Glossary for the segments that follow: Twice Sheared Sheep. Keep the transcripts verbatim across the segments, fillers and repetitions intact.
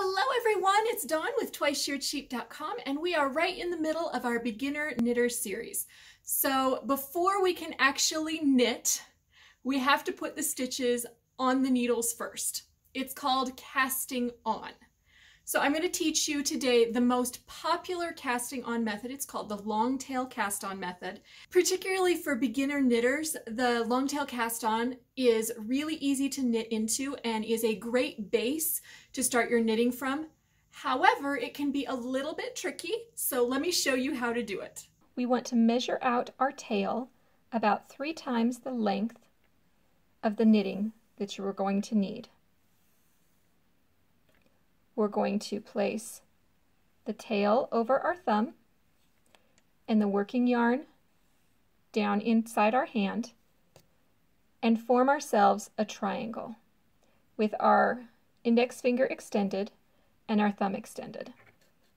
Hello everyone, it's Dawn with twice sheared sheep dot com and we are right in the middle of our beginner knitter series. So before we can actually knit, we have to put the stitches on the needles first. It's called casting on. So I'm going to teach you today the most popular casting on method. It's called the long tail cast on method. Particularly for beginner knitters, the long tail cast on is really easy to knit into and is a great base to start your knitting from. However, it can be a little bit tricky, so let me show you how to do it. We want to measure out our tail about three times the length of the knitting that you are going to need. We're going to place the tail over our thumb and the working yarn down inside our hand and form ourselves a triangle with our index finger extended and our thumb extended.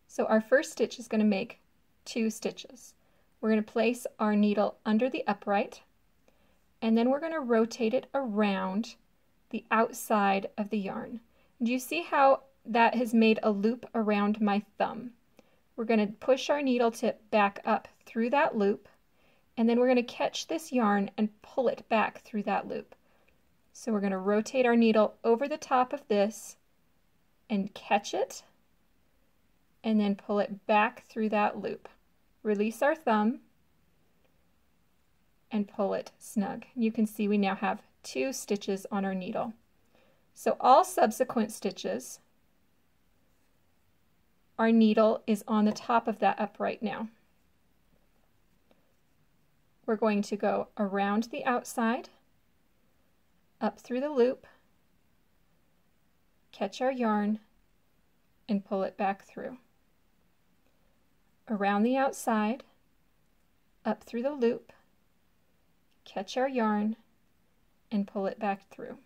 So our first stitch is going to make two stitches. We're going to place our needle under the upright and then we're going to rotate it around the outside of the yarn. Do you see how that has made a loop around my thumb? We're going to push our needle tip back up through that loop and then we're going to catch this yarn and pull it back through that loop. So we're going to rotate our needle over the top of this and catch it and then pull it back through that loop. Release our thumb and pull it snug. You can see we now have two stitches on our needle. So all subsequent stitches, our needle is on the top of that upright now. We're going to go around the outside, up through the loop, catch our yarn, and pull it back through. Around the outside, up through the loop, catch our yarn, and pull it back through.